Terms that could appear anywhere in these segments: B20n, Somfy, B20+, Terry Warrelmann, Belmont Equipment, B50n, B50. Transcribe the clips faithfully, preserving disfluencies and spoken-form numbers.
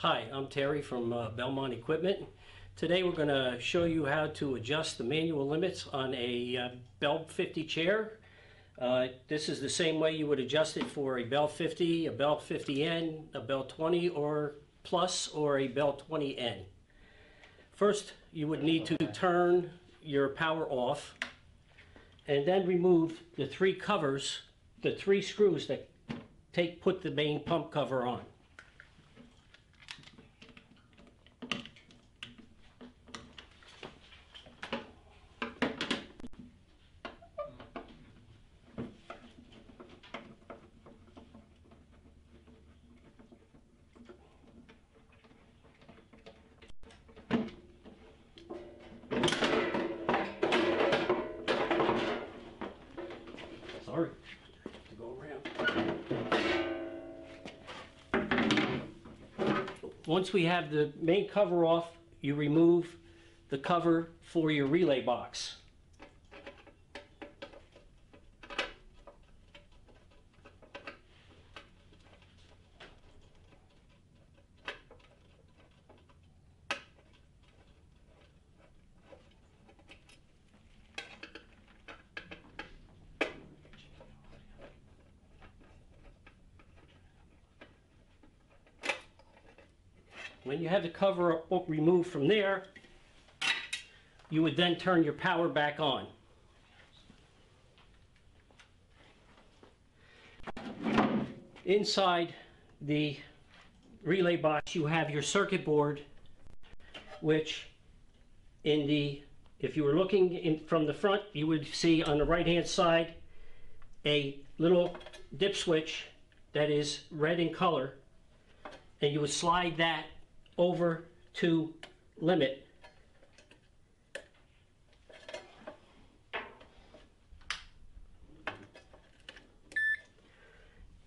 Hi, I'm Terry from uh, Belmont Equipment. Today we're going to show you how to adjust the manual limits on a uh, Bell fifty chair. Uh, this is the same way you would adjust it for a Bell fifty, a Bell fifty N, a Bell twenty or plus, or a Bell twenty N. First, you would need to turn your power off and then remove the three covers, the three screws that take put the main pump cover on. Sorry, I have to go around. Once we have the main cover off, you remove the cover for your relay box. When you have the cover removed from there, you would then turn your power back on. Inside the relay box, you have your circuit board, which in the, if you were looking in from the front, you would see on the right-hand side a little dip switch that is red in color, and you would slide that over to limit.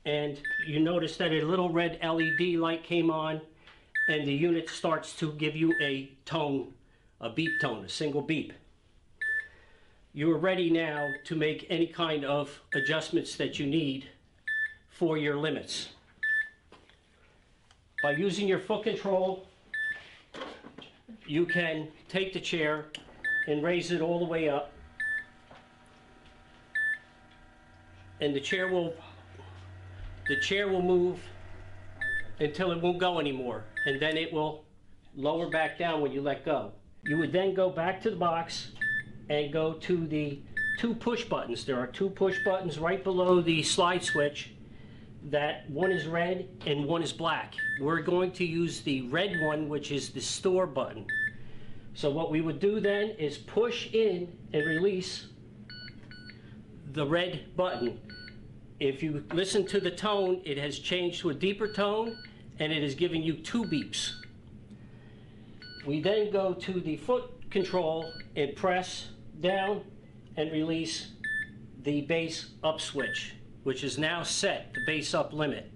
And you notice that a little red L E D light came on and the unit starts to give you a tone, a beep tone, a single beep. You are ready now to make any kind of adjustments that you need for your limits. By using your foot control, you can take the chair and raise it all the way up, and the chair will the chair will move until it won't go anymore, and then it will lower back down when you let go. You would then go back to the box and go to the two push buttons. There are two push buttons right below the slide switch. That one is red and one is black. We're going to use the red one, which is the store button. So what we would do then is push in and release the red button. If you listen to the tone, it has changed to a deeper tone and it is giving you two beeps. We then go to the foot control and press down and release the bass up switch, which is now set the bass up limit.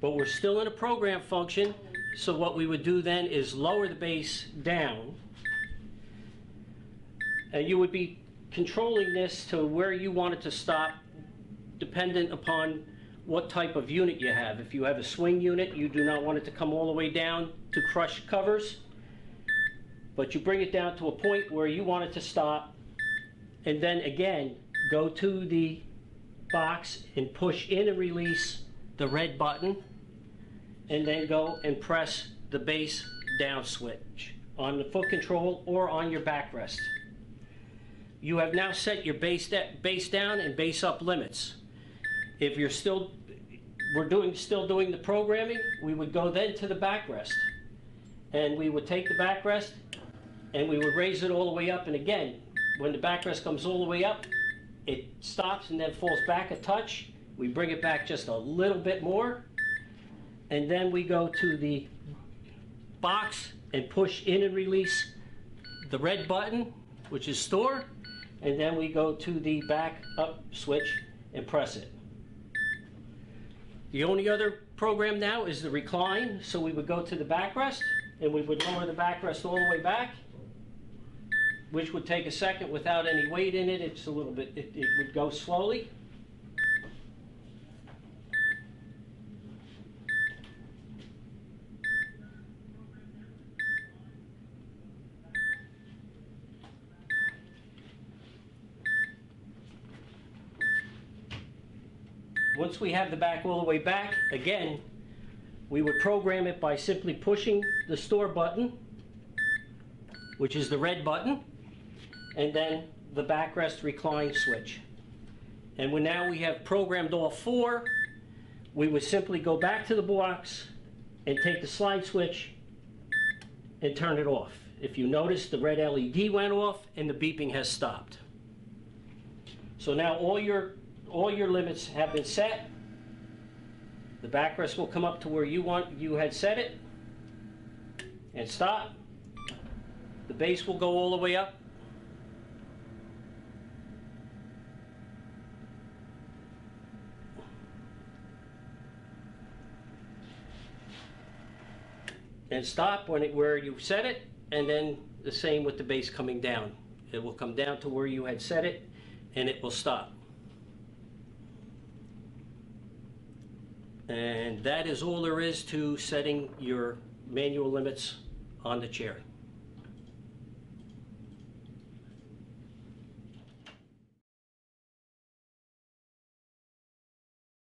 But we're still in a program function, so what we would do then is lower the bass down, and you would be controlling this to where you want it to stop, dependent upon what type of unit you have. If you have a swing unit, you do not want it to come all the way down to crush covers, but you bring it down to a point where you want it to stop, and then again go to the box and push in and release the red button, and then go and press the bass down switch on the foot control or on your backrest. You have now set your bass bass down and bass up limits. If you're still we're doing still doing the programming, we would go then to the backrest, and we would take the backrest and we would raise it all the way up, and again when the backrest comes all the way up, it stops and then falls back a touch. We bring it back just a little bit more, and then we go to the box and push in and release the red button, which is store, and then we go to the back up switch and press it. The only other program now is the recline, so we would go to the backrest and we would lower the backrest all the way back, which would take a second without any weight in it. It's a little bit, it, it would go slowly. Once we have the back all the way back, again, we would program it by simply pushing the store button, which is the red button, and then the backrest recline switch. And when now we have programmed all four, we would simply go back to the box and take the slide switch and turn it off. If you notice, the red L E D went off and the beeping has stopped. So now all your, all your limits have been set. The backrest will come up to where you want, you had set it, and stop. The base will go all the way up. And stop when it, where you set it, and then the same with the base coming down. It will come down to where you had set it, and it will stop. And that is all there is to setting your manual limits on the chair.